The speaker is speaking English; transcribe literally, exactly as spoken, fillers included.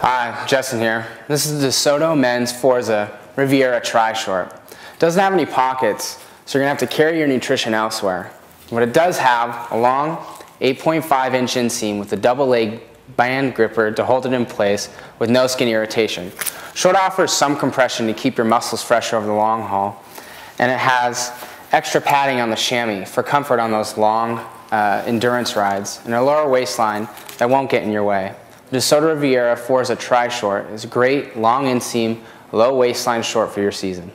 Hi, Justin here. This is the DeSoto Men's Forza Riviera Tri-Short. It doesn't have any pockets, so you're going to have to carry your nutrition elsewhere. But it does have a long eight point five inch inseam with a double leg band gripper to hold it in place with no skin irritation. Short offers some compression to keep your muscles fresh over the long haul, and it has extra padding on the chamois for comfort on those long uh, endurance rides, and a lower waistline that won't get in your way. The DeSoto Riviera Forza Tri-Short is a great long inseam, low waistline short for your season.